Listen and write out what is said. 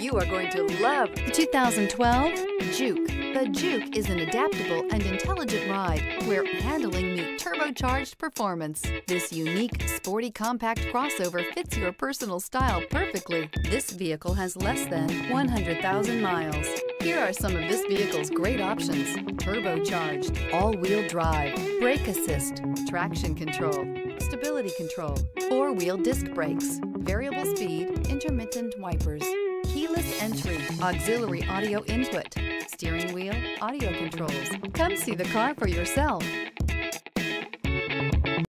You are going to love the 2012 JUKE. The JUKE is an adaptable and intelligent ride where handling meets turbocharged performance. This unique, sporty, compact crossover fits your personal style perfectly. This vehicle has less than 100,000 miles. Here are some of this vehicle's great options: turbocharged, all-wheel drive, brake assist, traction control, stability control, four-wheel disc brakes, variable speed, intermittent wipers, keyless entry, auxiliary audio input, steering wheel, audio controls. Come see the car for yourself.